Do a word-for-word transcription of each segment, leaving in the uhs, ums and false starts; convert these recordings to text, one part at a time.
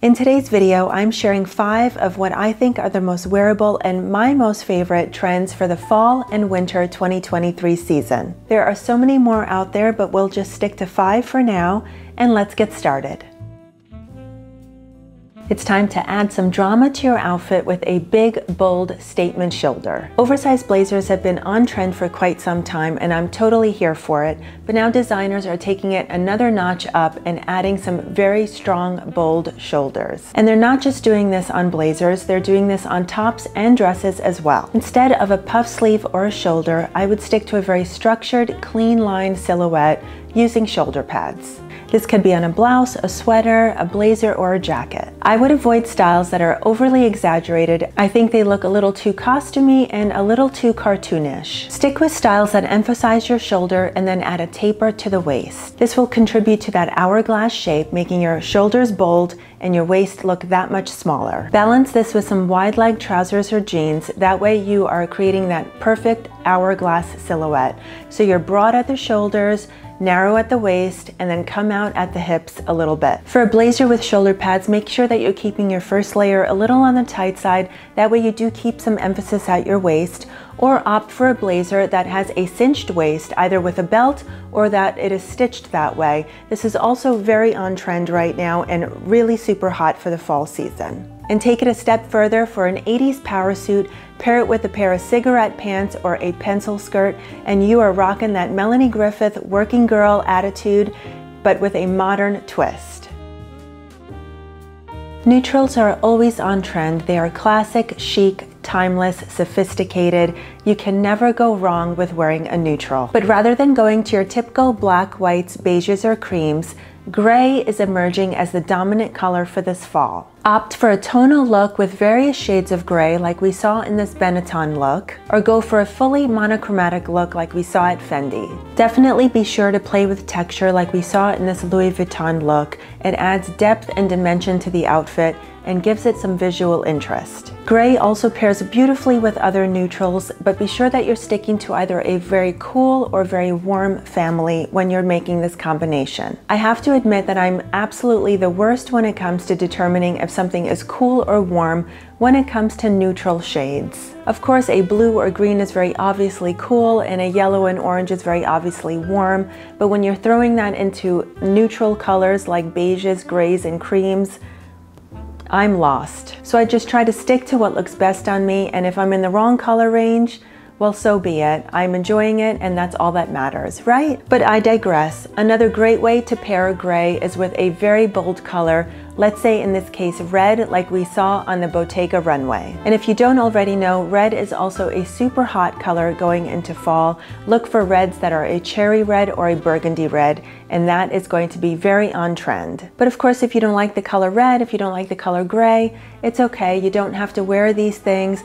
In today's video, I'm sharing five of what I think are the most wearable and my most favorite trends for the fall and winter twenty twenty-three season. There are so many more out there, but we'll just stick to five for now, and let's get started. It's time to add some drama to your outfit with a big, bold statement shoulder. Oversized blazers have been on trend for quite some time, and I'm totally here for it, but now designers are taking it another notch up and adding some very strong, bold shoulders. And they're not just doing this on blazers, they're doing this on tops and dresses as well. Instead of a puff sleeve or a shoulder, I would stick to a very structured, clean line silhouette using shoulder pads. This could be on a blouse, a sweater, a blazer, or a jacket. I would avoid styles that are overly exaggerated. I think they look a little too costumey and a little too cartoonish. Stick with styles that emphasize your shoulder and then add a taper to the waist. This will contribute to that hourglass shape, making your shoulders bold and your waist look that much smaller. Balance this with some wide leg trousers or jeans. That way you are creating that perfect hourglass silhouette. So you're broad at the shoulders, narrow at the waist, and then come out at the hips a little bit. For a blazer with shoulder pads, make sure that you're keeping your first layer a little on the tight side. That way you do keep some emphasis at your waist, or opt for a blazer that has a cinched waist, either with a belt or that it is stitched that way. This is also very on trend right now and really super hot for the fall season. And take it a step further for an eighties power suit, pair it with a pair of cigarette pants or a pencil skirt, and you are rocking that Melanie Griffith working girl attitude, but with a modern twist. Neutrals are always on trend. They are classic, chic, timeless, sophisticated. You can never go wrong with wearing a neutral. But rather than going to your typical black, whites, beiges, or creams, gray is emerging as the dominant color for this fall. Opt for a tonal look with various shades of gray like we saw in this Benetton look, or go for a fully monochromatic look like we saw at Fendi. Definitely be sure to play with texture like we saw in this Louis Vuitton look. It adds depth and dimension to the outfit and gives it some visual interest. Gray also pairs beautifully with other neutrals, but be sure that you're sticking to either a very cool or very warm family when you're making this combination. I have to admit that I'm absolutely the worst when it comes to determining if something is cool or warm when it comes to neutral shades. Of course, a blue or green is very obviously cool, and a yellow and orange is very obviously warm, but when you're throwing that into neutral colors like beiges, grays, and creams, I'm lost. So I just try to stick to what looks best on me, and if I'm in the wrong color range, well, so be it. I'm enjoying it, and that's all that matters, right? But I digress. Another great way to pair gray is with a very bold color, let's say in this case red, like we saw on the Bottega runway. And if you don't already know, red is also a super hot color going into fall. Look for reds that are a cherry red or a burgundy red, and that is going to be very on trend. But of course, if you don't like the color red, if you don't like the color gray, it's okay. You don't have to wear these things.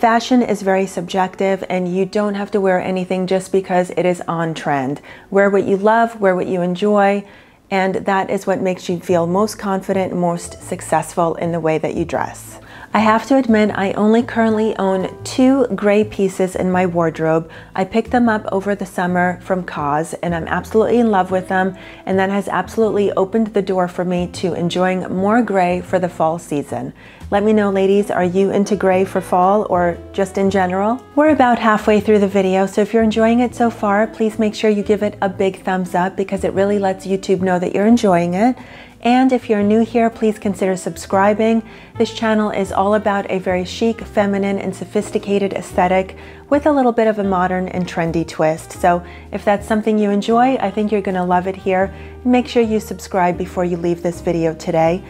Fashion is very subjective, and you don't have to wear anything just because it is on trend. Wear what you love, wear what you enjoy, and that is what makes you feel most confident, most successful in the way that you dress. I have to admit, I only currently own two gray pieces in my wardrobe. I picked them up over the summer from C O S, and I'm absolutely in love with them, and that has absolutely opened the door for me to enjoying more gray for the fall season. Let me know, ladies, are you into gray for fall or just in general? We're about halfway through the video, so if you're enjoying it so far, please make sure you give it a big thumbs up, because it really lets YouTube know that you're enjoying it. And if you're new here, please consider subscribing. This channel is all about a very chic, feminine, and sophisticated aesthetic with a little bit of a modern and trendy twist. So if that's something you enjoy, I think you're gonna love it here. Make sure you subscribe before you leave this video today.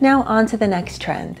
Now on to the next trend.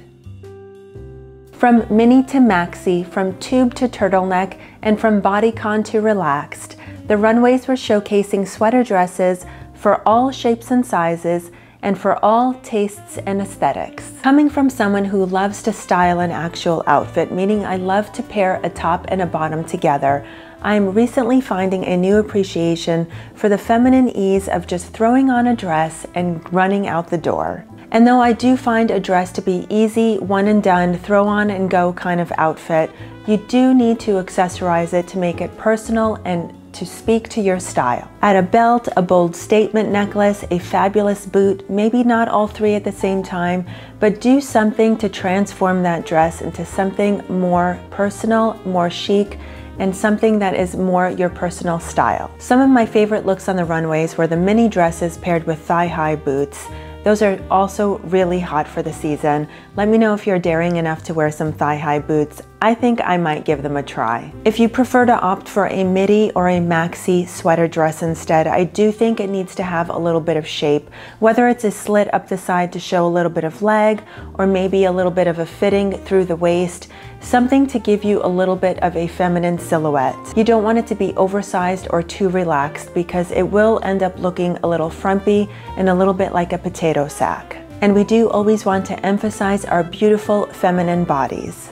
From mini to maxi, from tube to turtleneck, and from bodycon to relaxed, the runways were showcasing sweater dresses for all shapes and sizes, and for all tastes and aesthetics. Coming from someone who loves to style an actual outfit, meaning I love to pair a top and a bottom together, I'm recently finding a new appreciation for the feminine ease of just throwing on a dress and running out the door. And though I do find a dress to be easy, one and done, throw on and go kind of outfit, you do need to accessorize it to make it personal and to speak to your style. Add a belt, a bold statement necklace, a fabulous boot, maybe not all three at the same time, but do something to transform that dress into something more personal, more chic, and something that is more your personal style. Some of my favorite looks on the runways were the mini dresses paired with thigh-high boots. Those are also really hot for the season. Let me know if you're daring enough to wear some thigh-high boots. I think I might give them a try. If you prefer to opt for a midi or a maxi sweater dress instead, I do think it needs to have a little bit of shape, whether it's a slit up the side to show a little bit of leg, or maybe a little bit of a fitting through the waist, something to give you a little bit of a feminine silhouette. You don't want it to be oversized or too relaxed because it will end up looking a little frumpy and a little bit like a potato sack. And we do always want to emphasize our beautiful feminine bodies.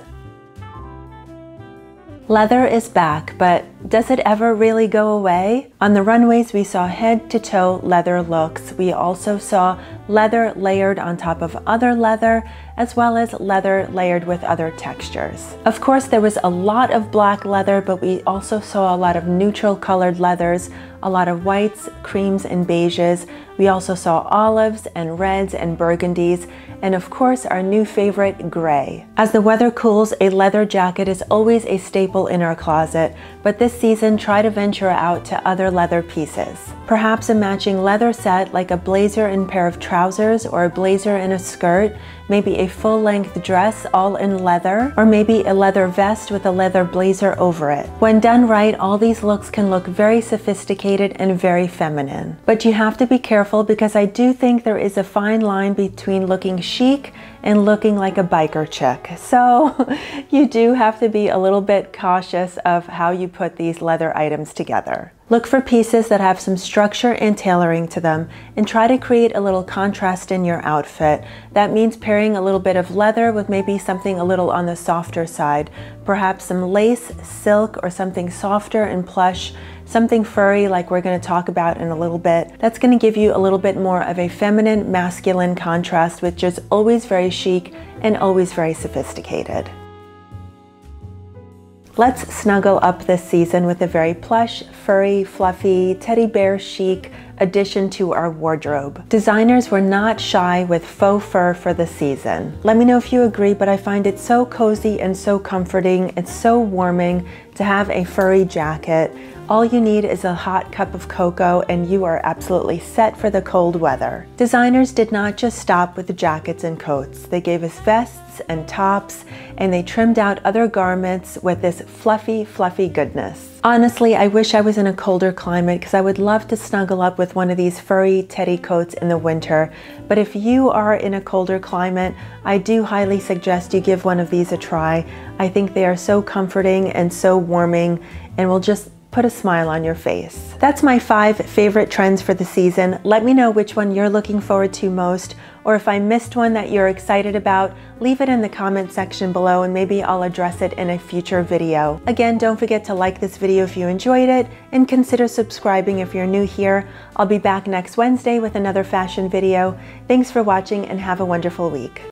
Leather is back, but does it ever really go away? On the runways, we saw head-to-toe leather looks. We also saw leather layered on top of other leather, as well as leather layered with other textures. Of course, there was a lot of black leather, but we also saw a lot of neutral colored leathers, a lot of whites, creams, and beiges. We also saw olives and reds and burgundies, and of course, our new favorite, gray. As the weather cools, a leather jacket is always a staple in our closet, but this season, try to venture out to other leather pieces. Perhaps a matching leather set like a blazer and pair of trousers, or a blazer and a skirt, maybe a full-length dress all in leather, or maybe a leather vest with a leather blazer over it. When done right, all these looks can look very sophisticated and very feminine. But you have to be careful because I do think there is a fine line between looking chic and looking like a biker chick. So you do have to be a little bit cautious of how you put these leather items together. Look for pieces that have some structure and tailoring to them, and try to create a little contrast in your outfit. That means pairing a little bit of leather with maybe something a little on the softer side, perhaps some lace, silk, or something softer and plush, something furry like we're going to talk about in a little bit. That's going to give you a little bit more of a feminine, masculine contrast, which is always very chic and always very sophisticated. Let's snuggle up this season with a very plush, furry, fluffy, teddy bear chic addition to our wardrobe. Designers were not shy with faux fur for the season. Let me know if you agree, but I find it so cozy and so comforting. It's so warming to have a furry jacket. All you need is a hot cup of cocoa and you are absolutely set for the cold weather. Designers did not just stop with the jackets and coats. They gave us vests and tops, and they trimmed out other garments with this fluffy, fluffy goodness. Honestly, I wish I was in a colder climate because I would love to snuggle up with one of these furry teddy coats in the winter. But if you are in a colder climate, I do highly suggest you give one of these a try. I think they are so comforting and so warming and will just put a smile on your face. That's my five favorite trends for the season. Let me know which one you're looking forward to most, or if I missed one that you're excited about, leave it in the comment section below and maybe I'll address it in a future video. Again, don't forget to like this video if you enjoyed it, and consider subscribing if you're new here. I'll be back next Wednesday with another fashion video. Thanks for watching and have a wonderful week.